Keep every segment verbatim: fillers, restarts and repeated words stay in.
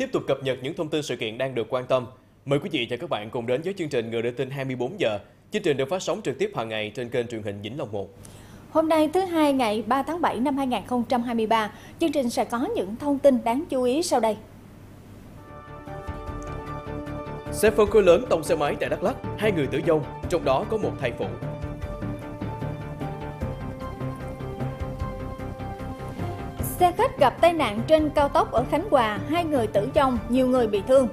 Tiếp tục cập nhật những thông tin sự kiện đang được quan tâm. Mời quý vị và các bạn cùng đến với chương trình Người Đưa Tin hai mươi bốn giờ. Chương trình được phát sóng trực tiếp hàng ngày trên kênh truyền hình Vĩnh Long một. Hôm nay thứ Hai ngày ba tháng bảy năm hai nghìn không trăm hai mươi ba, chương trình sẽ có những thông tin đáng chú ý sau đây. Xe phân khối lớn tông xe máy tại Đắk Lắk, hai người tử vong, trong đó có một thai phụ. Xe khách gặp tai nạn trên cao tốc ở Khánh Hòa, hai người tử vong, nhiều người bị thương.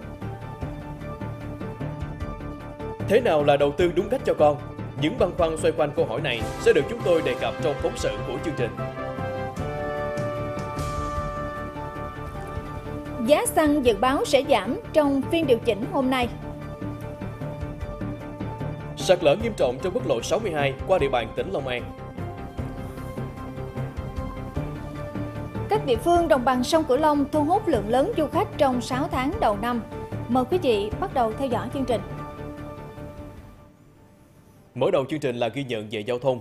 Thế nào là đầu tư đúng cách cho con? Những băn khoăn xoay quanh câu hỏi này sẽ được chúng tôi đề cập trong phóng sự của chương trình. Giá xăng dự báo sẽ giảm trong phiên điều chỉnh hôm nay. Sạt lở nghiêm trọng trên quốc lộ sáu mươi hai qua địa bàn tỉnh Long An. Các địa phương đồng bằng sông Cửu Long thu hút lượng lớn du khách trong sáu tháng đầu năm. Mời quý vị bắt đầu theo dõi chương trình. Mở đầu chương trình là ghi nhận về giao thông.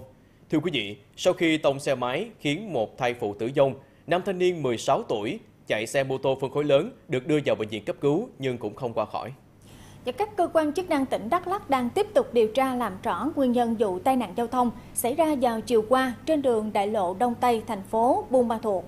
Thưa quý vị, sau khi tông xe máy khiến một thai phụ tử vong, nam thanh niên mười sáu tuổi chạy xe mô tô phân khối lớn được đưa vào bệnh viện cấp cứu nhưng cũng không qua khỏi. Và các cơ quan chức năng tỉnh Đắk Lắk đang tiếp tục điều tra làm rõ nguyên nhân vụ tai nạn giao thông xảy ra vào chiều qua trên đường Đại lộ Đông Tây, thành phố Buôn Ma Thuột.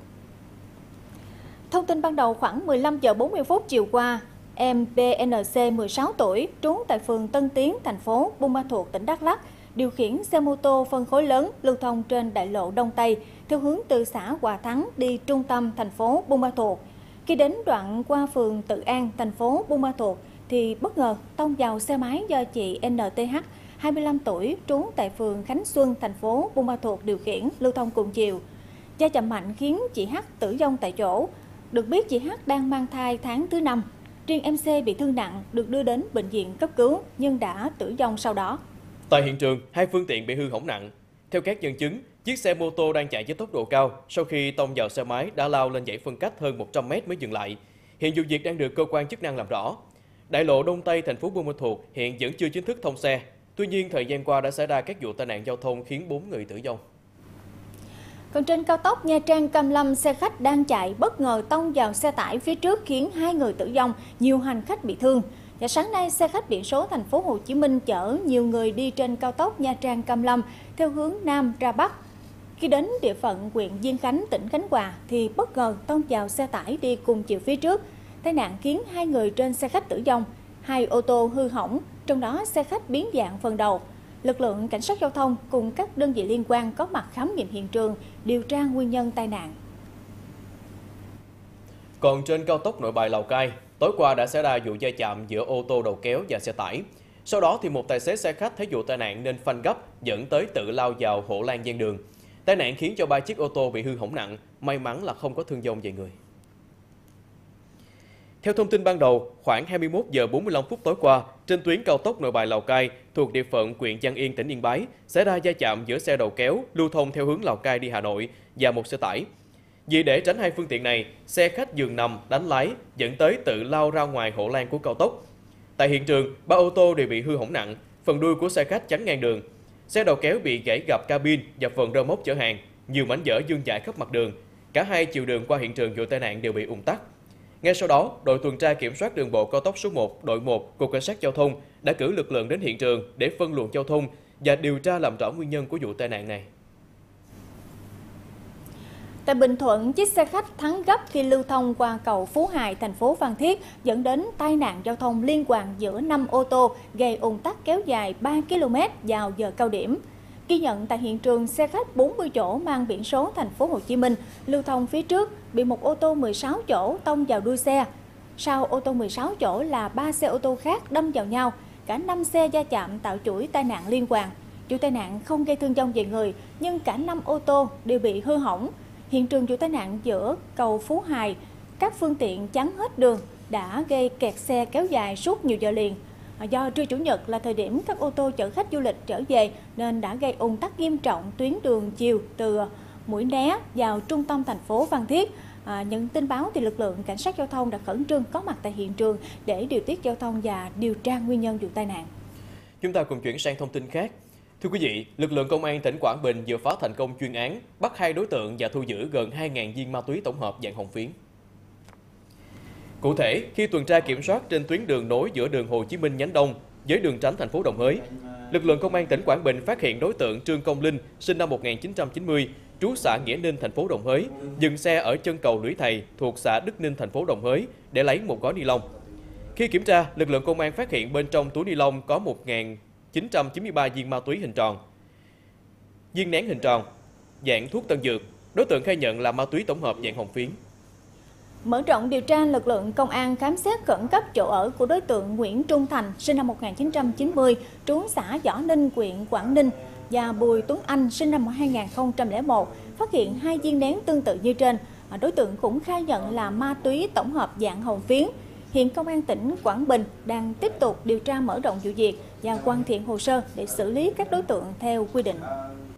Thông tin ban đầu khoảng mười lăm giờ bốn mươi phút chiều qua, em bê en xê mười sáu tuổi, trú tại phường Tân Tiến, thành phố Buôn Ma Thuột, tỉnh Đắk Lắk, điều khiển xe mô tô phân khối lớn lưu thông trên đại lộ Đông Tây theo hướng từ xã Hòa Thắng đi trung tâm thành phố Buôn Ma Thuột. Khi đến đoạn qua phường Tự An, thành phố Buôn Ma Thuột thì bất ngờ tông vào xe máy do chị en tê hát, hai mươi lăm tuổi, trú tại phường Khánh Xuân, thành phố Buôn Ma Thuột điều khiển lưu thông cùng chiều. Va chạm mạnh khiến chị H tử vong tại chỗ. Được biết chị H đang mang thai tháng thứ năm. Riêng em C bị thương nặng, được đưa đến bệnh viện cấp cứu nhưng đã tử vong sau đó. Tại hiện trường, hai phương tiện bị hư hỏng nặng. Theo các nhân chứng, chiếc xe mô tô đang chạy với tốc độ cao sau khi tông vào xe máy đã lao lên dãy phân cách hơn một trăm mét mới dừng lại. Hiện vụ việc đang được cơ quan chức năng làm rõ. Đại lộ Đông Tây, thành phố Buôn Ma Thuột hiện vẫn chưa chính thức thông xe. Tuy nhiên, thời gian qua đã xảy ra các vụ tai nạn giao thông khiến bốn người tử vong. Còn trên cao tốc Nha Trang - Cam Lâm, xe khách đang chạy bất ngờ tông vào xe tải phía trước khiến hai người tử vong, nhiều hành khách bị thương. Và sáng nay, xe khách biển số thành phố Hồ Chí Minh chở nhiều người đi trên cao tốc Nha Trang - Cam Lâm theo hướng nam ra bắc. Khi đến địa phận huyện Diên Khánh, tỉnh Khánh Hòa thì bất ngờ tông vào xe tải đi cùng chiều phía trước. Tai nạn khiến hai người trên xe khách tử vong, hai ô tô hư hỏng, trong đó xe khách biến dạng phần đầu. Lực lượng cảnh sát giao thông cùng các đơn vị liên quan có mặt khám nghiệm hiện trường, điều tra nguyên nhân tai nạn. Còn trên cao tốc Nội Bài - Lào Cai, tối qua đã xảy ra vụ va chạm giữa ô tô đầu kéo và xe tải. Sau đó thì một tài xế xe khách thấy vụ tai nạn nên phanh gấp, dẫn tới tự lao vào hộ lan ven đường. Tai nạn khiến cho ba chiếc ô tô bị hư hỏng nặng, may mắn là không có thương vong về người. Theo thông tin ban đầu, khoảng hai mươi mốt giờ bốn mươi lăm phút tối qua, trên tuyến cao tốc Nội Bài - Lào Cai thuộc địa phận huyện Văn Yên, tỉnh Yên Bái, xảy ra va chạm giữa xe đầu kéo lưu thông theo hướng Lào Cai đi Hà Nội và một xe tải. Vì để tránh hai phương tiện này, xe khách giường nằm đánh lái dẫn tới tự lao ra ngoài hộ lan của cao tốc. Tại hiện trường, ba ô tô đều bị hư hỏng nặng, phần đuôi của xe khách chắn ngang đường. Xe đầu kéo bị gãy gập cabin và phần rơ móc chở hàng, nhiều mảnh vỡ vương vãi khắp mặt đường. Cả hai chiều đường qua hiện trường vụ tai nạn đều bị ùn tắc. Ngay sau đó, đội tuần tra kiểm soát đường bộ cao tốc số một, đội một, Cục Cảnh sát Giao thông đã cử lực lượng đến hiện trường để phân luồng giao thông và điều tra làm rõ nguyên nhân của vụ tai nạn này. Tại Bình Thuận, chiếc xe khách thắng gấp khi lưu thông qua cầu Phú Hải, thành phố Phan Thiết, dẫn đến tai nạn giao thông liên hoàn giữa năm ô tô, gây ùn tắc kéo dài ba ki lô mét vào giờ cao điểm. Ghi nhận tại hiện trường, xe khách bốn mươi chỗ mang biển số thành phố Hồ Chí Minh lưu thông phía trước bị một ô tô mười sáu chỗ tông vào đuôi xe. Sau ô tô mười sáu chỗ là ba xe ô tô khác đâm vào nhau, cả năm xe va chạm tạo chuỗi tai nạn liên hoàn. Vụ tai nạn không gây thương vong về người, nhưng cả năm ô tô đều bị hư hỏng. Hiện trường vụ tai nạn giữa cầu Phú Hài, các phương tiện chắn hết đường đã gây kẹt xe kéo dài suốt nhiều giờ liền. Do trưa Chủ nhật là thời điểm các ô tô chở khách du lịch trở về nên đã gây ùn tắc nghiêm trọng tuyến đường chiều từ Mũi Né vào trung tâm thành phố Phan Thiết. À, nhận tin báo thì lực lượng cảnh sát giao thông đã khẩn trương có mặt tại hiện trường để điều tiết giao thông và điều tra nguyên nhân vụ tai nạn. Chúng ta cùng chuyển sang thông tin khác. Thưa quý vị, lực lượng công an tỉnh Quảng Bình vừa phá thành công chuyên án, bắt hai đối tượng và thu giữ gần hai nghìn viên ma túy tổng hợp dạng hồng phiến. Cụ thể, khi tuần tra kiểm soát trên tuyến đường nối giữa đường Hồ Chí Minh nhánh Đông với đường tránh thành phố Đồng Hới, lực lượng công an tỉnh Quảng Bình phát hiện đối tượng Trương Công Linh, sinh năm một nghìn chín trăm chín mươi, trú xã Nghĩa Ninh, thành phố Đồng Hới, dừng xe ở chân cầu Lũy Thầy thuộc xã Đức Ninh, thành phố Đồng Hới để lấy một gói ni lông. Khi kiểm tra, lực lượng công an phát hiện bên trong túi ni lông có một nghìn chín trăm chín mươi ba viên ma túy hình tròn, viên nén hình tròn, dạng thuốc tân dược. Đối tượng khai nhận là ma túy tổng hợp dạng hồng phiến. Mở rộng điều tra, lực lượng công an khám xét khẩn cấp chỗ ở của đối tượng Nguyễn Trung Thành, sinh năm một nghìn chín trăm chín mươi, trú xã Giỏ Ninh, huyện Quảng Ninh, và Bùi Tuấn Anh, sinh năm hai nghìn không trăm lẻ một, phát hiện hai viên nén tương tự như trên. Đối tượng cũng khai nhận là ma túy tổng hợp dạng hồng phiến. Hiện công an tỉnh Quảng Bình đang tiếp tục điều tra mở rộng vụ việc và hoàn thiện hồ sơ để xử lý các đối tượng theo quy định.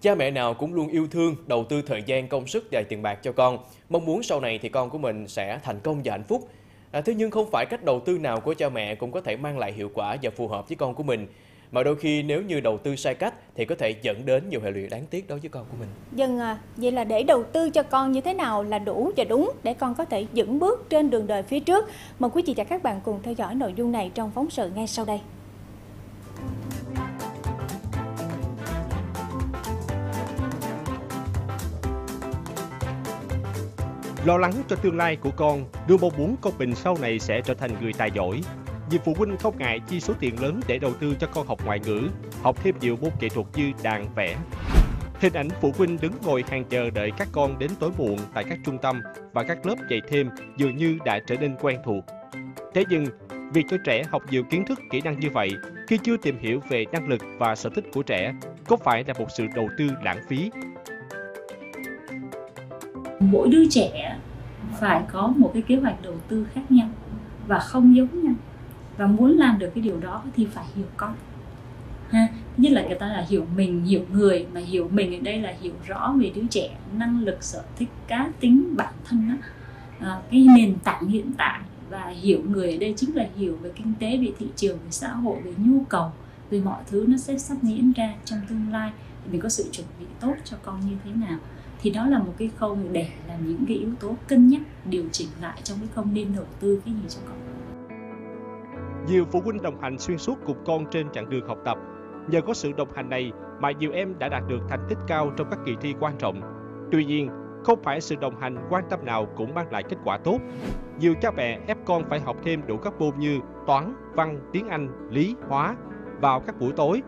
Cha mẹ nào cũng luôn yêu thương, đầu tư thời gian, công sức và tiền bạc cho con, mong muốn sau này thì con của mình sẽ thành công và hạnh phúc. À, thế nhưng không phải cách đầu tư nào của cha mẹ cũng có thể mang lại hiệu quả và phù hợp với con của mình. Mà đôi khi nếu như đầu tư sai cách thì có thể dẫn đến nhiều hệ lụy đáng tiếc đối với con của mình. Vâng, à, vậy là để đầu tư cho con như thế nào là đủ và đúng để con có thể vững bước trên đường đời phía trước. Mời quý vị và các bạn cùng theo dõi nội dung này trong phóng sự ngay sau đây. Lo lắng cho tương lai của con, đưa mong muốn con mình sau này sẽ trở thành người tài giỏi. Nhiều phụ huynh không ngại chi số tiền lớn để đầu tư cho con học ngoại ngữ, học thêm nhiều môn nghệ thuật như đàn, vẽ. Hình ảnh phụ huynh đứng ngồi hàng chờ đợi các con đến tối muộn tại các trung tâm và các lớp dạy thêm dường như đã trở nên quen thuộc. Thế nhưng, việc cho trẻ học nhiều kiến thức, kỹ năng như vậy khi chưa tìm hiểu về năng lực và sở thích của trẻ có phải là một sự đầu tư lãng phí? Mỗi đứa trẻ phải có một cái kế hoạch đầu tư khác nhau và không giống nhau. Và muốn làm được cái điều đó thì phải hiểu con. Ha, thứ nhất là người ta là hiểu mình, hiểu người. Mà hiểu mình ở đây là hiểu rõ về đứa trẻ, năng lực, sở thích, cá tính, bản thân đó. À, cái nền tảng hiện tại. Và hiểu người ở đây chính là hiểu về kinh tế, về thị trường, về xã hội, về nhu cầu. Về mọi thứ nó sẽ sắp diễn ra trong tương lai. Mình có sự chuẩn bị tốt cho con như thế nào. Thì đó là một cái khâu để làm những cái yếu tố cân nhắc, điều chỉnh lại trong cái không nên đầu tư cái gì cho con. Nhiều phụ huynh đồng hành xuyên suốt cùng con trên chặng đường học tập. Nhờ có sự đồng hành này mà nhiều em đã đạt được thành tích cao trong các kỳ thi quan trọng. Tuy nhiên, không phải sự đồng hành quan tâm nào cũng mang lại kết quả tốt. Nhiều cha mẹ ép con phải học thêm đủ các môn như toán, văn, tiếng Anh, lý, hóa vào các buổi tối.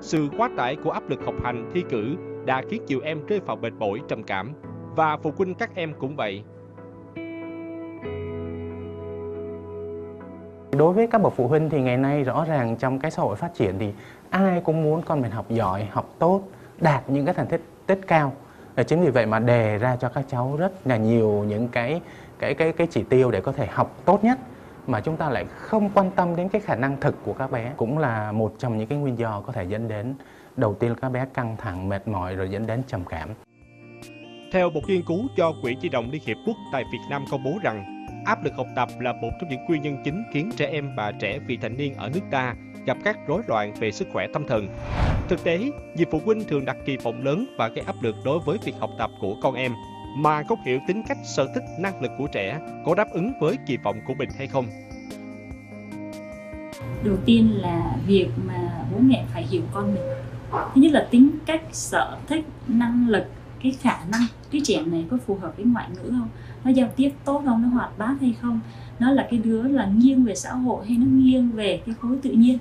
Sự quá tải của áp lực học hành, thi cử đã khiến nhiều em rơi vào mệt mỏi, trầm cảm. Và phụ huynh các em cũng vậy. Đối với các bậc phụ huynh thì ngày nay rõ ràng trong cái xã hội phát triển thì ai cũng muốn con mình học giỏi, học tốt, đạt những cái thành tích tích cao. Chính vì vậy mà đề ra cho các cháu rất là nhiều những cái cái cái cái chỉ tiêu để có thể học tốt nhất, mà chúng ta lại không quan tâm đến cái khả năng thực của các bé, cũng là một trong những cái nguyên do có thể dẫn đến đầu tiên là các bé căng thẳng, mệt mỏi rồi dẫn đến trầm cảm. Theo một nghiên cứu do Quỹ Di động Liên Hiệp Quốc tại Việt Nam công bố rằng áp lực học tập là một trong những nguyên nhân chính khiến trẻ em và trẻ vị thành niên ở nước ta gặp các rối loạn về sức khỏe tâm thần. Thực tế, nhiều phụ huynh thường đặt kỳ vọng lớn và gây áp lực đối với việc học tập của con em, mà không hiểu tính cách, sở thích, năng lực của trẻ có đáp ứng với kỳ vọng của mình hay không. Đầu tiên là việc mà bố mẹ phải hiểu con mình. Thứ nhất là tính cách, sở thích, năng lực, cái khả năng đứa trẻ này có phù hợp với ngoại ngữ không, nó giao tiếp tốt không, nó hoạt bát hay không, nó là cái đứa là nghiêng về xã hội hay nó nghiêng về cái khối tự nhiên,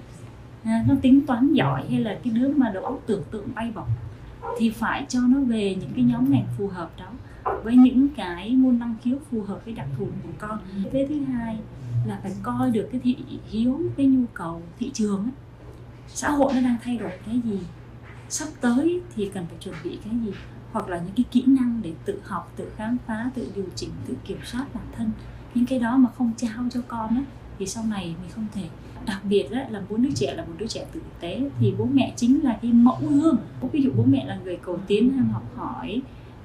à, nó tính toán giỏi hay là cái đứa mà đầu óc tưởng tượng bay bổng, thì phải cho nó về những cái nhóm ngành phù hợp đó với những cái môn năng khiếu phù hợp với đặc thù của con. Cái thứ hai là phải coi được cái thị hiếu, cái nhu cầu thị trường ấy. Xã hội nó đang thay đổi cái gì, sắp tới thì cần phải chuẩn bị cái gì, hoặc là những cái kỹ năng để tự học, tự khám phá, tự điều chỉnh, tự kiểm soát bản thân. Những cái đó mà không trao cho con á, thì sau này mình không thể. Đặc biệt á, là muốn đứa trẻ là một đứa trẻ tử tế thì bố mẹ chính là cái mẫu gương. Ví dụ bố mẹ là người cầu tiến, ham học hỏi,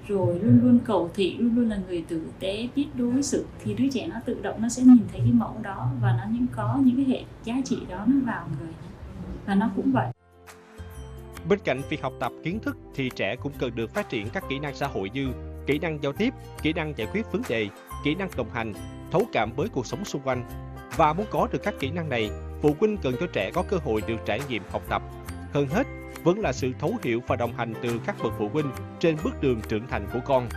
rồi luôn luôn cầu thị, luôn luôn là người tử tế, biết đối xử, thì đứa trẻ nó tự động nó sẽ nhìn thấy cái mẫu đó và nó những có những cái hệ giá trị đó nó vào người. Và nó cũng vậy. Bên cạnh việc học tập kiến thức thì trẻ cũng cần được phát triển các kỹ năng xã hội như kỹ năng giao tiếp, kỹ năng giải quyết vấn đề, kỹ năng đồng hành, thấu cảm với cuộc sống xung quanh. Và muốn có được các kỹ năng này, phụ huynh cần cho trẻ có cơ hội được trải nghiệm học tập. Hơn hết, vẫn là sự thấu hiểu và đồng hành từ các bậc phụ huynh trên bước đường trưởng thành của con.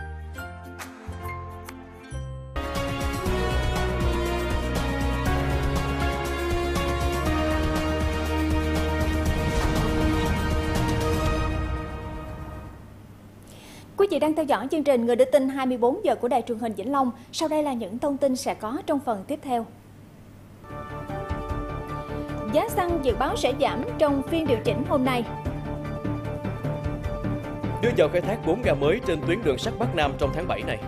Quý vị đang theo dõi chương trình Người Đưa Tin hai mươi bốn giờ của Đài Truyền hình Vĩnh Long. Sau đây là những thông tin sẽ có trong phần tiếp theo. Giá xăng dự báo sẽ giảm trong phiên điều chỉnh hôm nay. Đưa vào khai thác bốn ga mới trên tuyến đường sắt Bắc Nam trong tháng bảy này.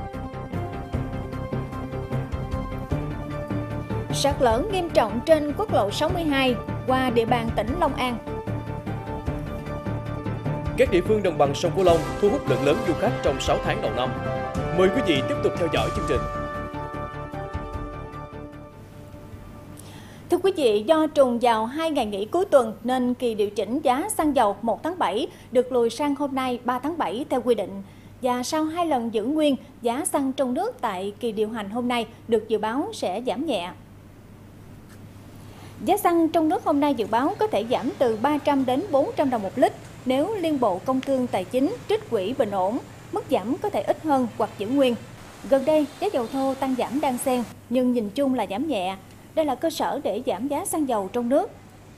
Sạt lở nghiêm trọng trên quốc lộ sáu mươi hai qua địa bàn tỉnh Long An. Các địa phương đồng bằng sông Cửu Long thu hút lượng lớn du khách trong sáu tháng đầu năm. Mời quý vị tiếp tục theo dõi chương trình. Thưa quý vị, do trùng vào hai ngày nghỉ cuối tuần nên kỳ điều chỉnh giá xăng dầu một tháng bảy được lùi sang hôm nay ba tháng bảy theo quy định. Và sau hai lần giữ nguyên, giá xăng trong nước tại kỳ điều hành hôm nay được dự báo sẽ giảm nhẹ. Giá xăng trong nước hôm nay dự báo có thể giảm từ ba trăm đến bốn trăm đồng một lít nếu Liên Bộ Công Thương Tài chính trích quỹ bình ổn, mức giảm có thể ít hơn hoặc giữ nguyên. Gần đây, giá dầu thô tăng giảm đan xen nhưng nhìn chung là giảm nhẹ. Đây là cơ sở để giảm giá xăng dầu trong nước.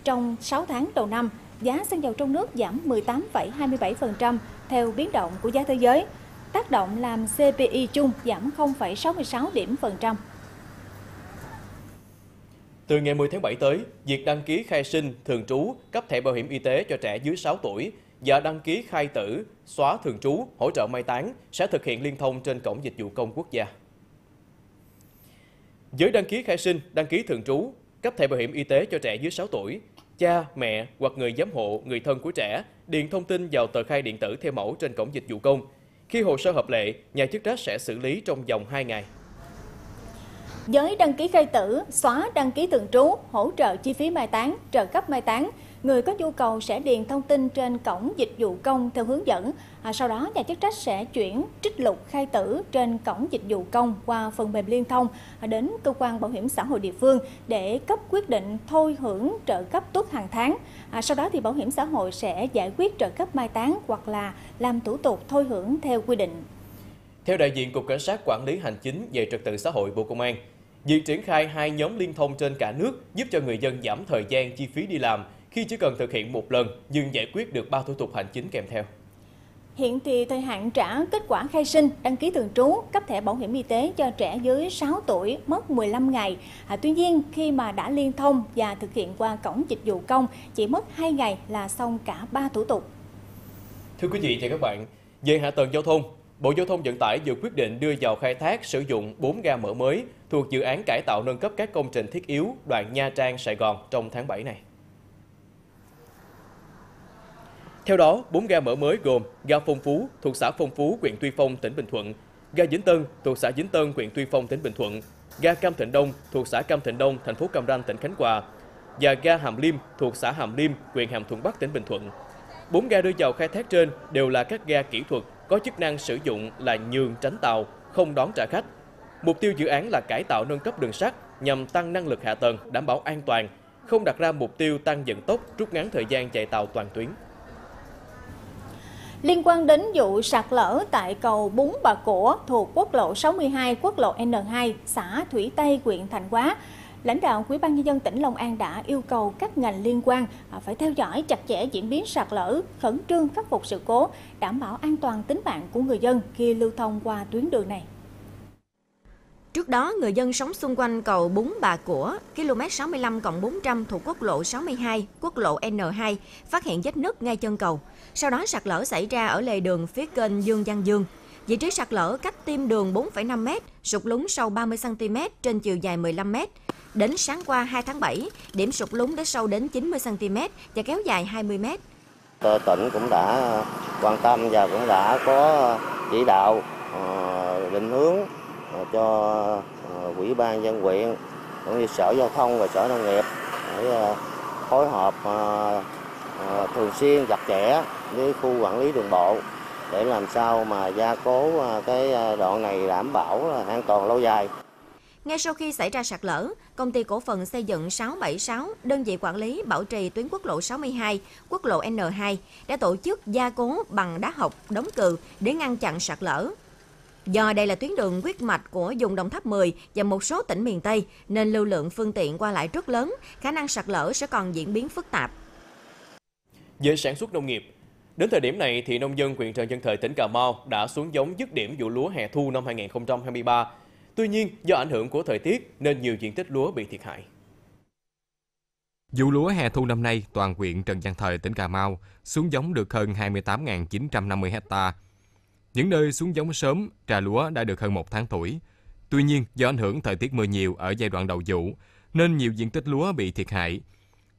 Trong sáu tháng đầu năm, giá xăng dầu trong nước giảm mười tám phẩy hai mươi bảy phần trăm theo biến động của giá thế giới. Tác động làm xê pê i chung giảm không phẩy sáu mươi sáu điểm phần trăm. Từ ngày mười tháng bảy tới, việc đăng ký khai sinh, thường trú, cấp thẻ bảo hiểm y tế cho trẻ dưới sáu tuổi và đăng ký khai tử, xóa thường trú, hỗ trợ mai táng sẽ thực hiện liên thông trên cổng dịch vụ công quốc gia. Với đăng ký khai sinh, đăng ký thường trú, cấp thẻ bảo hiểm y tế cho trẻ dưới sáu tuổi, cha, mẹ hoặc người giám hộ, người thân của trẻ điền thông tin vào tờ khai điện tử theo mẫu trên cổng dịch vụ công. Khi hồ sơ hợp lệ, nhà chức trách sẽ xử lý trong vòng hai ngày. Với đăng ký khai tử, xóa đăng ký thường trú, hỗ trợ chi phí mai táng, trợ cấp mai táng, người có nhu cầu sẽ điền thông tin trên cổng dịch vụ công theo hướng dẫn. À, sau đó, nhà chức trách sẽ chuyển trích lục khai tử trên cổng dịch vụ công qua phần mềm liên thông đến cơ quan bảo hiểm xã hội địa phương để cấp quyết định thôi hưởng trợ cấp tuất hàng tháng. À, sau đó thì bảo hiểm xã hội sẽ giải quyết trợ cấp mai táng hoặc là làm thủ tục thôi hưởng theo quy định. Theo đại diện Cục Cảnh sát Quản lý Hành chính về Trật tự xã hội Bộ Công an, việc triển khai hai nhóm liên thông trên cả nước giúp cho người dân giảm thời gian chi phí đi làm khi chỉ cần thực hiện một lần nhưng giải quyết được ba thủ tục hành chính kèm theo. Hiện thì thời hạn trả kết quả khai sinh, đăng ký thường trú, cấp thẻ bảo hiểm y tế cho trẻ dưới sáu tuổi mất mười lăm ngày. À, tuy nhiên, khi mà đã liên thông và thực hiện qua cổng dịch vụ công, chỉ mất hai ngày là xong cả ba thủ tục. Thưa quý vị và các bạn, về hạ tầng giao thông, Bộ Giao thông Vận tải vừa quyết định đưa vào khai thác sử dụng bốn ga mở mới thuộc dự án cải tạo nâng cấp các công trình thiết yếu đoạn Nha Trang - Sài Gòn trong tháng bảy này. Theo đó, bốn ga mở mới gồm ga Phong Phú thuộc xã Phong Phú, huyện Tuy Phong, tỉnh Bình Thuận, ga Vĩnh Tân thuộc xã Vĩnh Tân, huyện Tuy Phong, tỉnh Bình Thuận, ga Cam Thịnh Đông thuộc xã Cam Thịnh Đông, thành phố Cam Ranh, tỉnh Khánh Hòa và ga Hàm Liêm thuộc xã Hàm Liêm, huyện Hàm Thuận Bắc, tỉnh Bình Thuận. Bốn ga đưa vào khai thác trên đều là các ga kỹ thuật có chức năng sử dụng là nhường tránh tàu, không đón trả khách. Mục tiêu dự án là cải tạo nâng cấp đường sắt nhằm tăng năng lực hạ tầng, đảm bảo an toàn, không đặt ra mục tiêu tăng vận tốc, rút ngắn thời gian chạy tàu toàn tuyến. Liên quan đến vụ sạt lở tại cầu Bún Bà Cổ thuộc quốc lộ sáu mươi hai, quốc lộ N hai, xã Thủy Tây, huyện Thạnh Hóa, lãnh đạo Ủy ban Nhân dân tỉnh Long An đã yêu cầu các ngành liên quan phải theo dõi chặt chẽ diễn biến sạt lở, khẩn trương khắc phục sự cố, đảm bảo an toàn tính mạng của người dân khi lưu thông qua tuyến đường này. Trước đó, người dân sống xung quanh cầu Bún Bà Của, km sáu mươi lăm cộng bốn trăm thuộc quốc lộ sáu mươi hai, quốc lộ N hai, phát hiện vết nứt ngay chân cầu. Sau đó sạt lở xảy ra ở lề đường phía kênh Dương Văn Dương. Vị trí sạt lở cách tim đường bốn phẩy năm mét, sụt lún sâu ba mươi xăng-ti-mét trên chiều dài mười lăm mét. Đến sáng qua hai tháng bảy, điểm sụt lún đã sâu đến chín mươi xăng-ti-mét và kéo dài hai mươi mét. Tỉnh cũng đã quan tâm và cũng đã có chỉ đạo định hướng cho Ủy ban dân huyện cũng như Sở Giao thông và Sở Nông nghiệp để phối hợp thường xuyên chặt chẽ với khu quản lý đường bộ để làm sao mà gia cố cái đoạn này đảm bảo là an toàn lâu dài. Ngay sau khi xảy ra sạt lở, Công ty Cổ phần Xây dựng sáu bảy sáu, đơn vị quản lý bảo trì tuyến quốc lộ sáu mươi hai, quốc lộ N hai, đã tổ chức gia cố bằng đá học, đống cừ để ngăn chặn sạt lở. Do đây là tuyến đường huyết mạch của vùng Đồng Tháp mười và một số tỉnh miền Tây, nên lưu lượng phương tiện qua lại rất lớn, khả năng sạt lở sẽ còn diễn biến phức tạp. Về sản xuất nông nghiệp, đến thời điểm này, thì nông dân huyện Trần Văn Thời, tỉnh Cà Mau đã xuống giống dứt điểm vụ lúa hè thu năm hai nghìn không trăm hai mươi ba. Tuy nhiên, do ảnh hưởng của thời tiết nên nhiều diện tích lúa bị thiệt hại. Vụ lúa hè thu năm nay, toàn huyện Trần Văn Thời, tỉnh Cà Mau xuống giống được hơn hai mươi tám nghìn chín trăm năm mươi hectare. Những nơi xuống giống sớm, trà lúa đã được hơn một tháng tuổi. Tuy nhiên, do ảnh hưởng thời tiết mưa nhiều ở giai đoạn đầu vụ, nên nhiều diện tích lúa bị thiệt hại.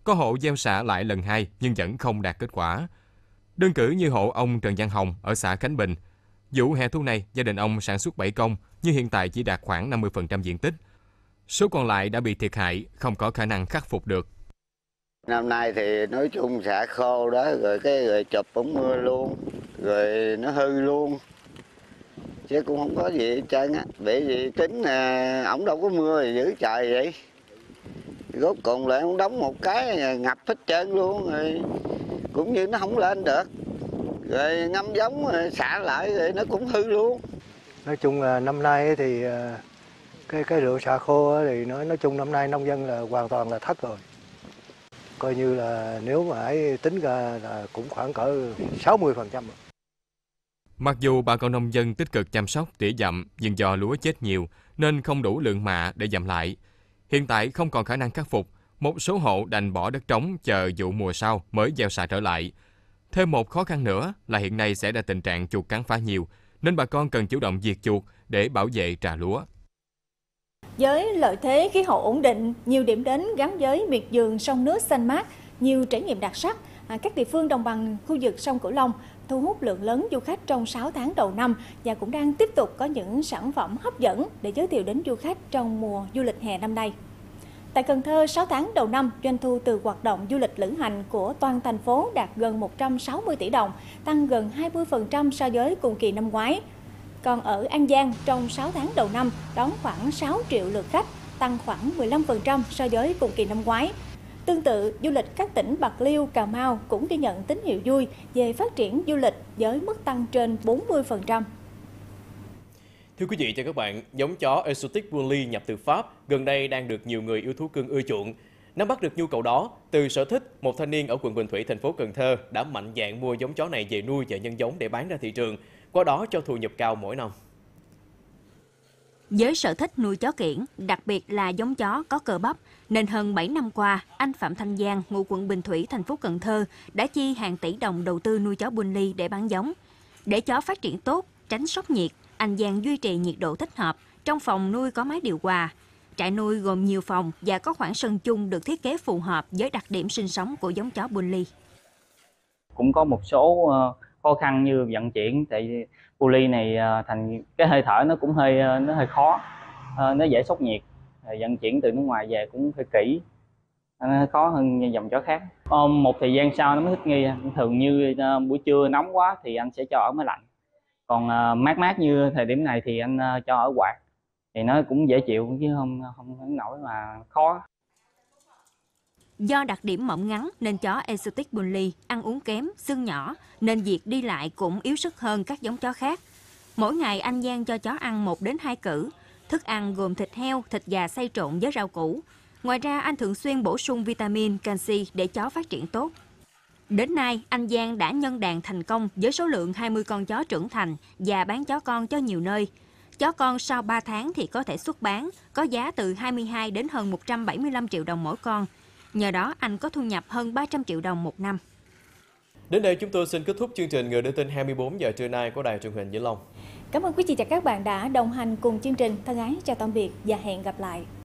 Có hộ gieo xạ lại lần hai nhưng vẫn không đạt kết quả. Đơn cử như hộ ông Trần Văn Hồng ở xã Khánh Bình. Vụ hè thu này, gia đình ông sản xuất bảy công, nhưng hiện tại chỉ đạt khoảng năm mươi phần trăm diện tích. Số còn lại đã bị thiệt hại, không có khả năng khắc phục được. Năm nay thì nói chung xả khô đó, rồi cái rồi chụp bóng mưa luôn, rồi nó hư luôn. Chứ cũng không có gì hết trơn á, bởi vì tính à, ổng đâu có mưa thì giữ trời vậy. Rốt cùng lại ổng đóng một cái ngập hết trơn luôn, rồi cũng như nó không lên được. Rồi ngâm giống xả lại rồi nó cũng hư luôn. Nói chung là năm nay thì cái cái rượu xả khô thì nói nói chung năm nay nông dân là hoàn toàn là thất rồi. Coi như là nếu mà hãy tính ra là cũng khoảng cỡ sáu mươi phần trăm. Mặc dù bà con nông dân tích cực chăm sóc tỉa dặm, nhưng do lúa chết nhiều nên không đủ lượng mạ để dặm lại. Hiện tại không còn khả năng khắc phục, một số hộ đành bỏ đất trống chờ vụ mùa sau mới gieo xạ trở lại. Thêm một khó khăn nữa là hiện nay xảy ra tình trạng chuột cắn phá nhiều, nên bà con cần chủ động diệt chuột để bảo vệ trà lúa. Với lợi thế khí hậu ổn định, nhiều điểm đến gắn với miệt vườn sông nước xanh mát, nhiều trải nghiệm đặc sắc, các địa phương đồng bằng khu vực sông Cửu Long thu hút lượng lớn du khách trong sáu tháng đầu năm và cũng đang tiếp tục có những sản phẩm hấp dẫn để giới thiệu đến du khách trong mùa du lịch hè năm nay. Tại Cần Thơ, sáu tháng đầu năm, doanh thu từ hoạt động du lịch lữ hành của toàn thành phố đạt gần một trăm sáu mươi tỷ đồng, tăng gần hai mươi phần trăm so với cùng kỳ năm ngoái. Còn ở An Giang, trong sáu tháng đầu năm, đón khoảng sáu triệu lượt khách, tăng khoảng mười lăm phần trăm so với cùng kỳ năm ngoái. Tương tự, du lịch các tỉnh Bạc Liêu, Cà Mau cũng ghi nhận tín hiệu vui về phát triển du lịch với mức tăng trên bốn mươi phần trăm. Thưa quý vị và các bạn, giống chó exotic bully nhập từ Pháp gần đây đang được nhiều người yêu thú cưng ưa chuộng. Nắm bắt được nhu cầu đó, từ sở thích, một thanh niên ở quận Bình Thủy, thành phố Cần Thơ đã mạnh dạn mua giống chó này về nuôi và nhân giống để bán ra thị trường, qua đó cho thu nhập cao mỗi năm. Với sở thích nuôi chó kiển, đặc biệt là giống chó có cơ bắp, nên hơn bảy năm qua, anh Phạm Thanh Giang, ngụ quận Bình Thủy, thành phố Cần Thơ đã chi hàng tỷ đồng đầu tư nuôi chó bully để bán giống, để chó phát triển tốt, tránh sốc nhiệt. Anh Giang duy trì nhiệt độ thích hợp, trong phòng nuôi có máy điều hòa. Trại nuôi gồm nhiều phòng và có khoảng sân chung được thiết kế phù hợp với đặc điểm sinh sống của giống chó bully. Cũng có một số khó khăn như vận chuyển, tại bully này thành cái hơi thở nó cũng hơi nó hơi khó, nó dễ sốc nhiệt. Vận chuyển từ nước ngoài về cũng hơi kỹ, nó khó hơn dòng chó khác. Một thời gian sau nó mới thích nghi, thường như buổi trưa nóng quá thì anh sẽ cho ở máy lạnh. Còn mát mát như thời điểm này thì anh cho ở quạt thì nó cũng dễ chịu chứ không không nổi mà khó. Do đặc điểm mỏng ngắn nên chó exotic bully ăn uống kém, xương nhỏ nên việc đi lại cũng yếu sức hơn các giống chó khác. Mỗi ngày anh Giang cho chó ăn một đến hai cữ, thức ăn gồm thịt heo, thịt gà xay trộn với rau củ. Ngoài ra anh thường xuyên bổ sung vitamin, canxi để chó phát triển tốt. Đến nay, anh Giang đã nhân đàn thành công với số lượng hai mươi con chó trưởng thành và bán chó con cho nhiều nơi. Chó con sau ba tháng thì có thể xuất bán, có giá từ hai mươi hai đến hơn một trăm bảy mươi lăm triệu đồng mỗi con. Nhờ đó, anh có thu nhập hơn ba trăm triệu đồng một năm. Đến đây chúng tôi xin kết thúc chương trình Người Đưa Tin hai mươi bốn giờ trưa nay của Đài truyền hình Vĩnh Long. Cảm ơn quý vị và các bạn đã đồng hành cùng chương trình. Thân ái chào tạm biệt và hẹn gặp lại.